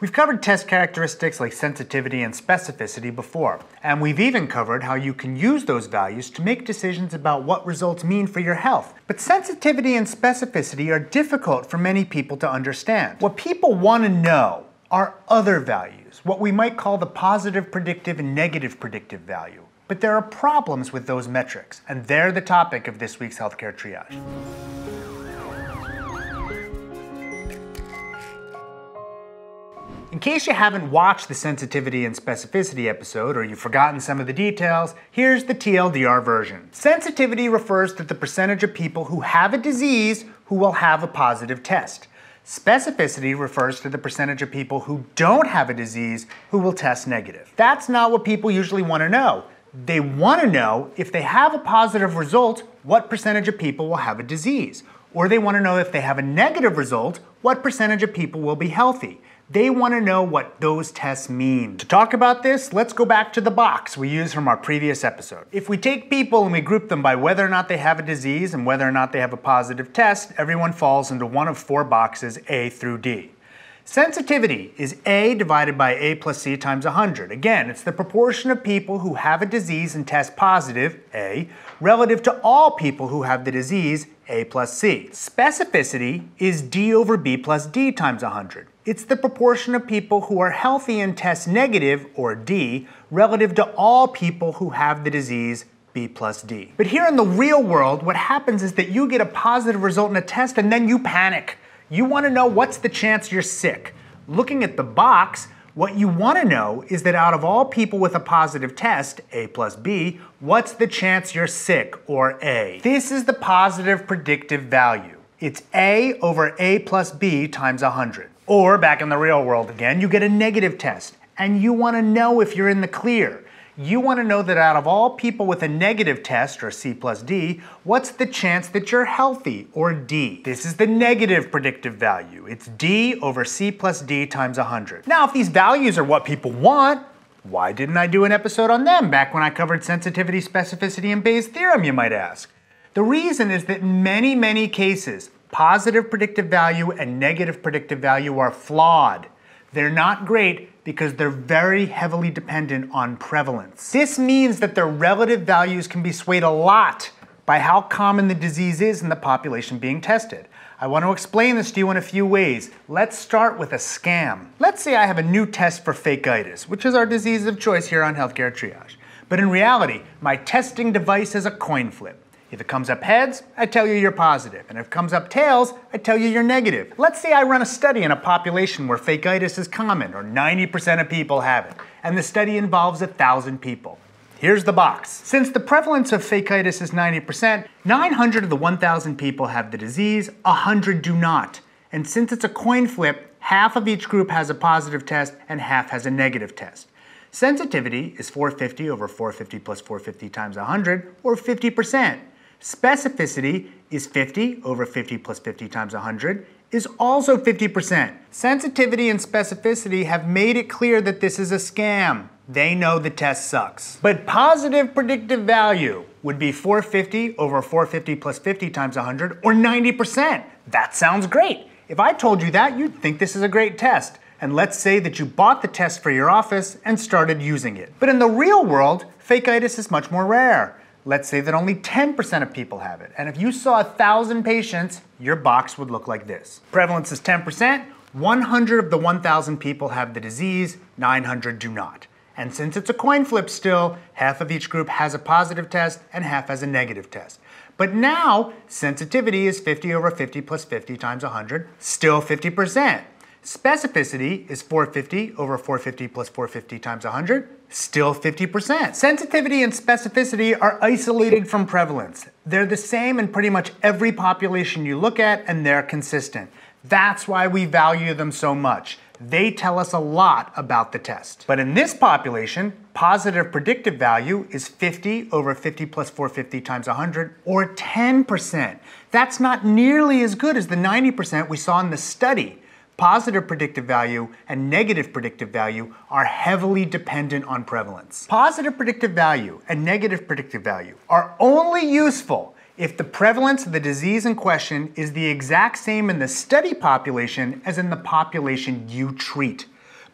We've covered test characteristics like sensitivity and specificity before, and we've even covered how you can use those values to make decisions about what results mean for your health. But sensitivity and specificity are difficult for many people to understand. What people want to know are other values, what we might call the positive predictive and negative predictive value. But there are problems with those metrics, and they're the topic of this week's Healthcare Triage. In case you haven't watched the sensitivity and specificity episode, or you've forgotten some of the details, here's the TLDR version. Sensitivity refers to the percentage of people who have a disease who will have a positive test. Specificity refers to the percentage of people who don't have a disease who will test negative. That's not what people usually want to know. They want to know if they have a positive result, what percentage of people will have a disease. Or they want to know if they have a negative result, what percentage of people will be healthy. They want to know what those tests mean. To talk about this, let's go back to the box we used from our previous episode. If we take people and we group them by whether or not they have a disease and whether or not they have a positive test, everyone falls into one of four boxes, A through D. Sensitivity is A divided by A plus C times 100. Again, it's the proportion of people who have a disease and test positive, A, relative to all people who have the disease, A plus C. Specificity is D over B plus D times 100. It's the proportion of people who are healthy and test negative, or D, relative to all people who have the disease, B plus D. But here in the real world, what happens is that you get a positive result in a test and then you panic. You want to know what's the chance you're sick. Looking at the box, what you want to know is that out of all people with a positive test, A plus B, what's the chance you're sick, or A? This is the positive predictive value. It's A over A plus B times 100. Or back in the real world again, you get a negative test, and you want to know if you're in the clear. You want to know that out of all people with a negative test, or C plus D, what's the chance that you're healthy, or D? This is the negative predictive value. It's D over C plus D times 100. Now, if these values are what people want, why didn't I do an episode on them back when I covered sensitivity, specificity, and Bayes' theorem, you might ask? The reason is that in many, many cases, positive predictive value and negative predictive value are flawed. They're not great, because they're very heavily dependent on prevalence. This means that their relative values can be swayed a lot by how common the disease is in the population being tested. I want to explain this to you in a few ways. Let's start with a scam. Let's say I have a new test for fakeitis, which is our disease of choice here on Healthcare Triage. But in reality, my testing device is a coin flip. If it comes up heads, I tell you you're positive, and if it comes up tails, I tell you you're negative. Let's say I run a study in a population where fakeitis is common, or 90% of people have it, and the study involves 1,000 people. Here's the box. Since the prevalence of fakeitis is 90%, 900 of the 1,000 people have the disease, 100 do not. And since it's a coin flip, half of each group has a positive test and half has a negative test. Sensitivity is 450 over 450 plus 450 times 100, or 50%. Specificity is 50 over 50 plus 50 times 100 is also 50%. Sensitivity and specificity have made it clear that this is a scam. They know the test sucks. But positive predictive value would be 450 over 450 plus 50 times 100, or 90%. That sounds great. If I told you that, you'd think this is a great test. And let's say that you bought the test for your office and started using it. But in the real world, fakeitis is much more rare. Let's say that only 10% of people have it. And if you saw 1,000 patients, your box would look like this. Prevalence is 10%, 100 of the 1,000 people have the disease, 900 do not. And since it's a coin flip still, half of each group has a positive test and half has a negative test. But now, sensitivity is 50 over 50 plus 50 times 100, still 50%. Specificity is 450 over 450 plus 450 times 100, still 50%. Sensitivity and specificity are isolated from prevalence. They're the same in pretty much every population you look at, and they're consistent. That's why we value them so much. They tell us a lot about the test. But in this population, positive predictive value is 50 over 50 plus 450 times 100, or 10%. That's not nearly as good as the 90% we saw in the study. Positive predictive value and negative predictive value are heavily dependent on prevalence. Positive predictive value and negative predictive value are only useful if the prevalence of the disease in question is the exact same in the study population as in the population you treat.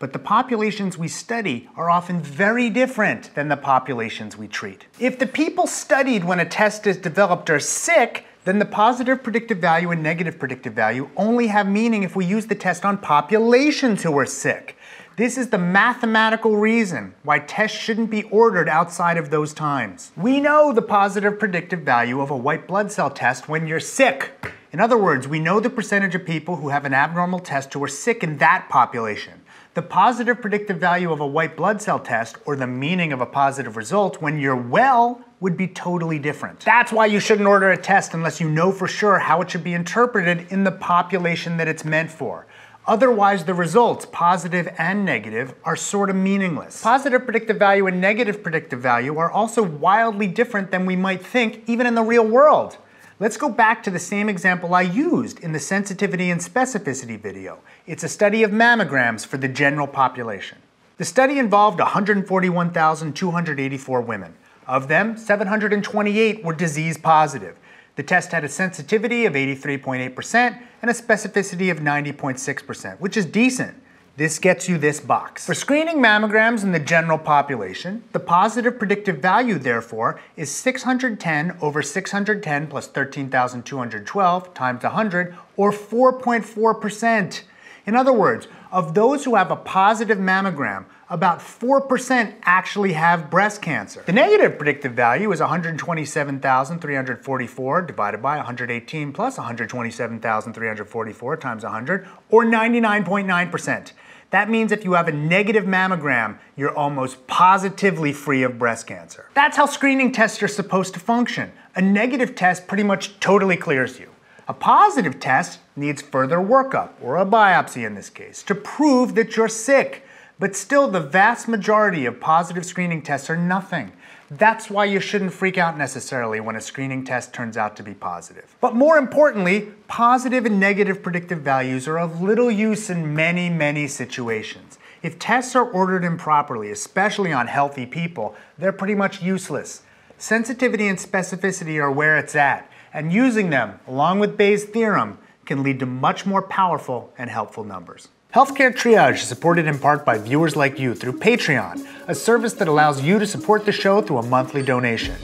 but the populations we study are often very different than the populations we treat. If the people studied when a test is developed are sick, then the positive predictive value and negative predictive value only have meaning if we use the test on populations who are sick. This is the mathematical reason why tests shouldn't be ordered outside of those times. We know the positive predictive value of a white blood cell test when you're sick. In other words, we know the percentage of people who have an abnormal test who are sick in that population. The positive predictive value of a white blood cell test, or the meaning of a positive result when you're well, would be totally different. That's why you shouldn't order a test unless you know for sure how it should be interpreted in the population that it's meant for. Otherwise, the results, positive and negative, are sort of meaningless. Positive predictive value and negative predictive value are also wildly different than we might think, even in the real world. Let's go back to the same example I used in the sensitivity and specificity video. It's a study of mammograms for the general population. The study involved 141,284 women. Of them, 728 were disease positive. The test had a sensitivity of 83.8% and a specificity of 90.6%, which is decent. This gets you this box. For screening mammograms in the general population, the positive predictive value, therefore, is 610 over 610 plus 13,212 times 100, or 4.4%. In other words, of those who have a positive mammogram, about 4% actually have breast cancer. The negative predictive value is 127,344 divided by 118 plus 127,344 times 100, or 99.9%. That means if you have a negative mammogram, you're almost positively free of breast cancer. That's how screening tests are supposed to function. A negative test pretty much totally clears you. A positive test needs further workup, or a biopsy in this case, to prove that you're sick. But still, the vast majority of positive screening tests are nothing. That's why you shouldn't freak out necessarily when a screening test turns out to be positive. But more importantly, positive and negative predictive values are of little use in many, many situations. If tests are ordered improperly, especially on healthy people, they're pretty much useless. Sensitivity and specificity are where it's at, and using them, along with Bayes' theorem, can lead to much more powerful and helpful numbers. Healthcare Triage is supported in part by viewers like you through Patreon, a service that allows you to support the show through a monthly donation.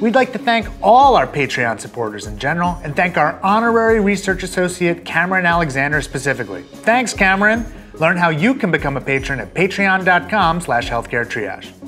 We'd like to thank all our Patreon supporters in general, and thank our honorary research associate, Cameron Alexander, specifically. Thanks, Cameron. Learn how you can become a patron at patreon.com/healthcaretriage.